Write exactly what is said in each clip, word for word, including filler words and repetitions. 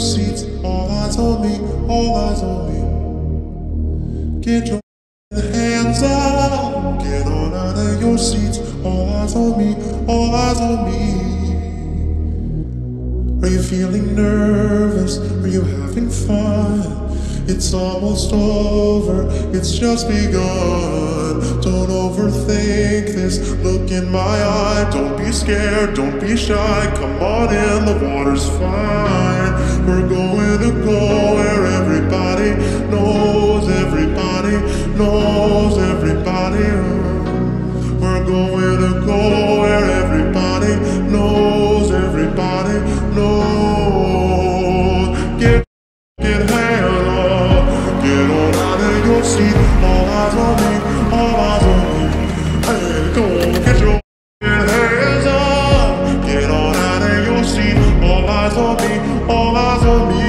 seats, all eyes on me, all eyes on me. Get your hands up, get on out of your seats, all eyes on me, all eyes on me. Are you feeling nervous? Are you having fun? It's almost over, it's just begun. Don't overthink this, look in my eye. Don't be scared, don't be shy. Come on in, the water's fine. We're going to go where everybody knows everybody, knows everybody. We're going to go where everybody knows everybody, knows. Get your hand up, get on out of your seat. All eyes on me, all eyes on me. Hey, go on, get your hands up, get on out of your seat. All eyes on me, all eyes on me.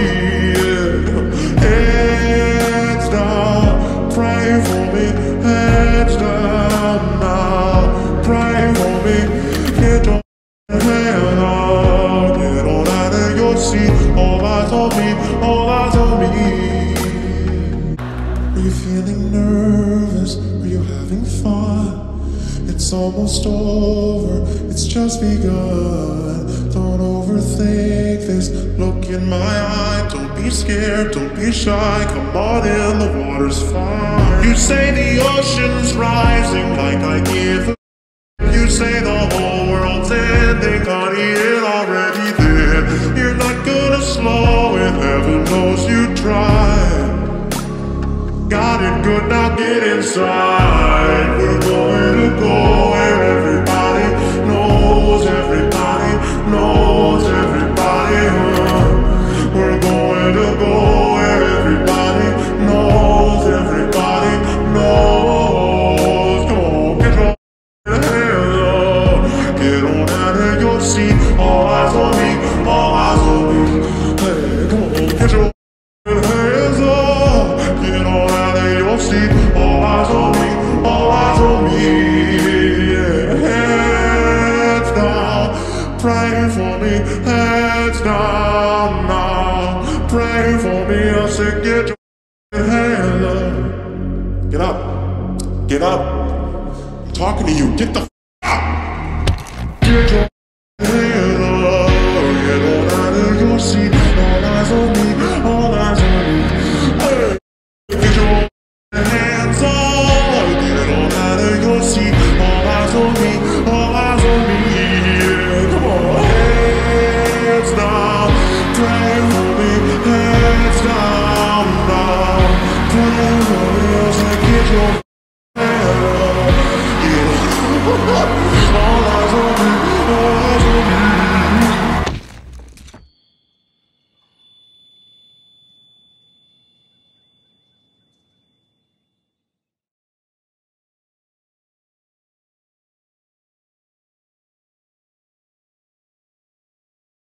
Heads down, pray for me. Heads down now, pray for me. Get your hands up, get on out of your seat. All eyes on me, all eyes on me. Are you feeling nervous? Are you having fun? It's almost over, it's just begun. Don't overthink this, look in my eye. Don't be scared, don't be shy. Come on in, the water's fine. You say the ocean's rising, like I give a f. You say the whole world's ending, honey, it already did. You're not gonna slow it, heaven knows you tried. Got it good, now get inside. We're going to go where everybody knows everybody, knows everybody. uh. We're going to go where everybody knows everybody, knows. Come on, get your hands up, get on out of your seat. All eyes on me, all eyes on me. Hey, come on, get your hands up, get on. All eyes on me, all eyes on me. Heads down, pray for me. Heads down now, pray for me. I said get your hands up. Get up, get up, I'm talking to you, get the f up. Get your hands up, get on out of your seat. All eyes on me, all eyes on me. Get your hands up, get on out of your seat. All eyes on me, all eyes on me. Come on, hands down, pray for me. Hands down, down, pray for me. I said get your hands up, get on. All eyes on me.